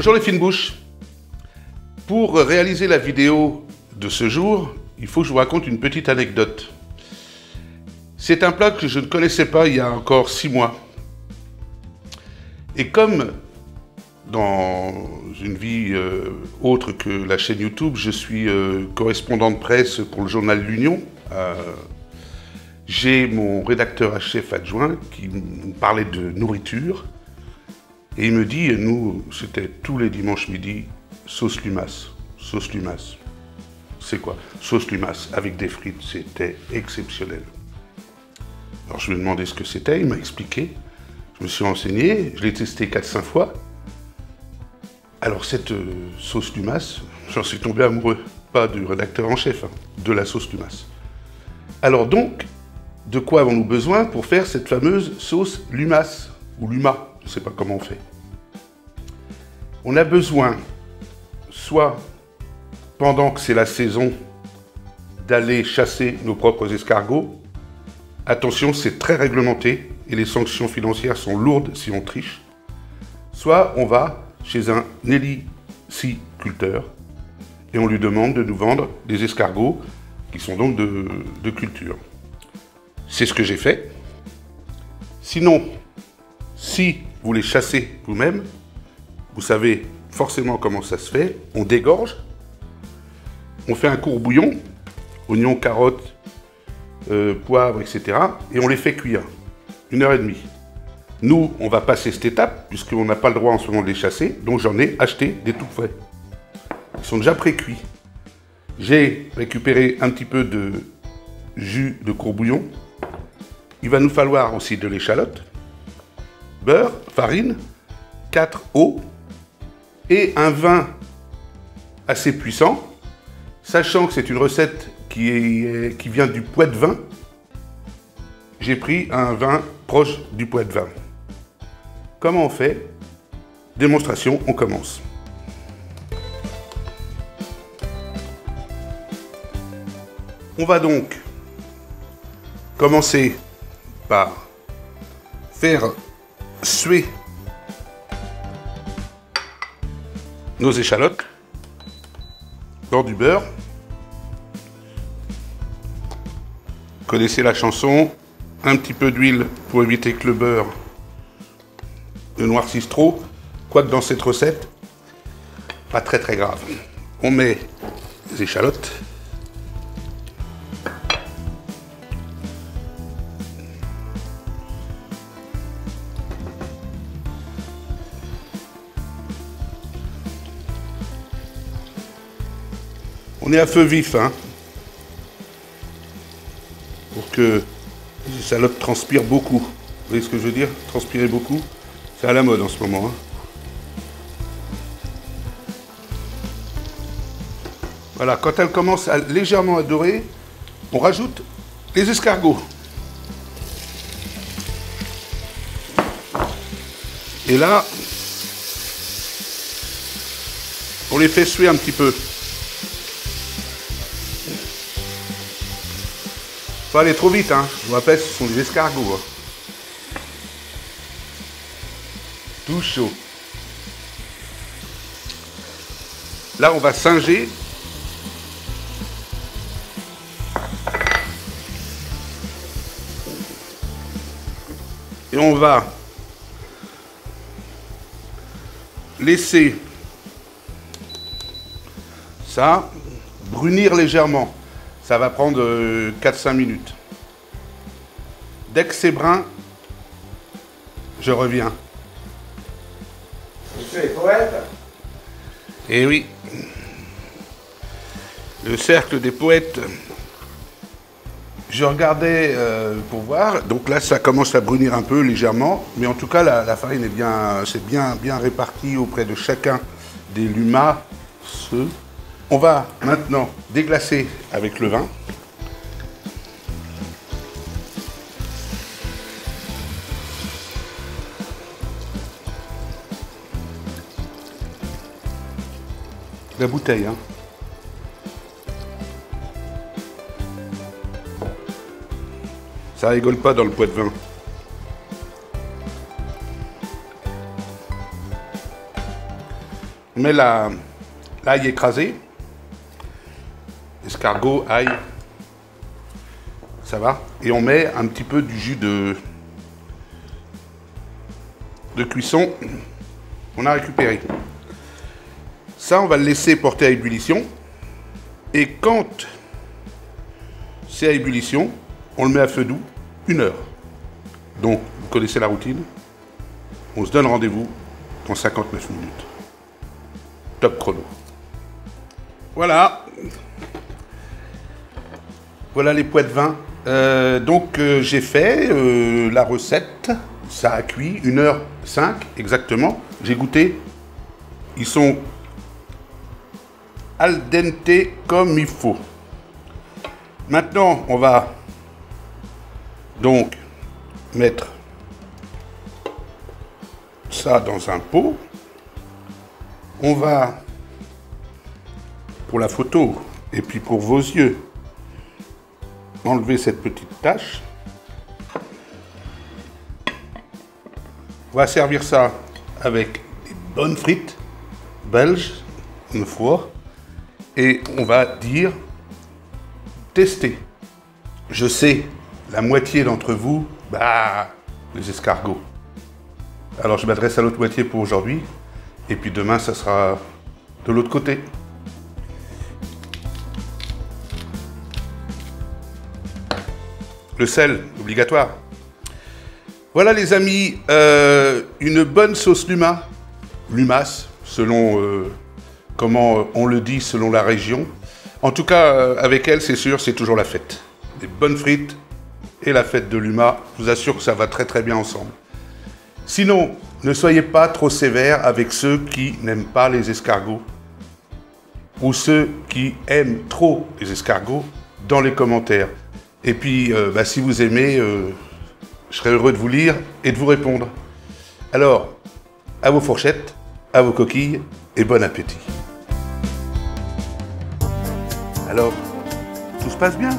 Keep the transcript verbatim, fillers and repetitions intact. Bonjour les fines bouches. Pour réaliser la vidéo de ce jour, il faut que je vous raconte une petite anecdote. C'est un plat que je ne connaissais pas il y a encore six mois. Et comme dans une vie euh, autre que la chaîne YouTube, je suis euh, correspondant de presse pour le journal L'Union, euh, j'ai mon rédacteur à chef adjoint qui me parlait de nourriture. Et il me dit, nous, c'était tous les dimanches midi, sauce Lumas, sauce Lumas. C'est quoi? Sauce Lumas avec des frites, c'était exceptionnel. Alors je lui ai demandé ce que c'était, il m'a expliqué. Je me suis renseigné, je l'ai testé quatre cinq fois. Alors cette euh, sauce Lumas, j'en suis tombé amoureux, pas du rédacteur en chef, hein, de la sauce Lumas. Alors donc, de quoi avons-nous besoin pour faire cette fameuse sauce Lumas ou Luma? Je ne sais pas comment on fait. On a besoin, soit pendant que c'est la saison, d'aller chasser nos propres escargots. Attention, c'est très réglementé et les sanctions financières sont lourdes si on triche. Soit on va chez un héliciculteur et on lui demande de nous vendre des escargots qui sont donc de, de culture. C'est ce que j'ai fait. Sinon, si vous les chassez vous-même, vous savez forcément comment ça se fait. On dégorge, on fait un court bouillon, oignons, carottes, euh, poivre, et cetera. Et on les fait cuire, une heure et demie. Nous, on va passer cette étape, puisqu'on n'a pas le droit en ce moment de les chasser. Donc j'en ai acheté des tout frais. Ils sont déjà pré-cuits. J'ai récupéré un petit peu de jus de court bouillon. Il va nous falloir aussi de l'échalote. Beurre, farine, quatre œufs et un vin assez puissant, sachant que c'est une recette qui, est, qui vient du Poitevin. J'ai pris un vin proche du Poitevin. Comment on fait? Démonstration, on commence. On va donc commencer par faire suer nos échalotes dans du beurre. Vous connaissez la chanson, un petit peu d'huile pour éviter que le beurre ne noircisse trop. Quoique dans cette recette, pas très très grave. On met les échalotes. On est à feu vif, hein, pour que les échalotes transpirent beaucoup. Vous voyez ce que je veux dire? Transpirer beaucoup, c'est à la mode en ce moment. Hein. Voilà, quand elles commencent à légèrement à dorer, on rajoute les escargots. Et là, on les fait suer un petit peu. Faut aller trop vite, hein. Je vous rappelle, ce sont des escargots. Hein. Tout chaud. Là, on va singer. Et on va laisser ça brunir légèrement. Ça va prendre quatre cinq minutes. Dès que c'est brun, je reviens. Monsieur est poète? Eh oui. Le cercle des poètes. Je regardais euh, pour voir. Donc là, ça commence à brunir un peu légèrement. Mais en tout cas, la, la farine est bien, c'est bien, bien répartie auprès de chacun des lumas. Ce... On va maintenant déglacer avec le vin. La bouteille, hein. Ça rigole pas dans le Poitevin. mets l'ail écrasé, escargot, ail, ça va. Et on met un petit peu du jus de, de cuisson qu'on a récupéré. Ça, on va le laisser porter à ébullition. Et quand c'est à ébullition, on le met à feu doux une heure. Donc, vous connaissez la routine. On se donne rendez-vous dans cinquante-neuf minutes. Top chrono. Voilà. Voilà les poitevins. Euh, donc, euh, j'ai fait euh, la recette. Ça a cuit une heure cinq exactement. J'ai goûté. Ils sont al dente comme il faut. Maintenant, on va donc mettre ça dans un pot. On va, pour la photo et puis pour vos yeux, enlever cette petite tache. On va servir ça avec des bonnes frites belges, une fois, et on va dire tester. Je sais, la moitié d'entre vous, bah, les escargots. Alors je m'adresse à l'autre moitié pour aujourd'hui, et puis demain, ça sera de l'autre côté. Le sel, obligatoire. Voilà les amis, euh, une bonne sauce luma, lumas, selon euh, comment on le dit, selon la région. En tout cas, euh, avec elle, c'est sûr, c'est toujours la fête. Des bonnes frites et la fête de luma, je vous assure que ça va très très bien ensemble. Sinon, ne soyez pas trop sévère avec ceux qui n'aiment pas les escargots ou ceux qui aiment trop les escargots dans les commentaires. Et puis, euh, bah, si vous aimez... Euh, Je serai heureux de vous lire et de vous répondre. Alors, à vos fourchettes, à vos coquilles et bon appétit. Alors, tout se passe bien ?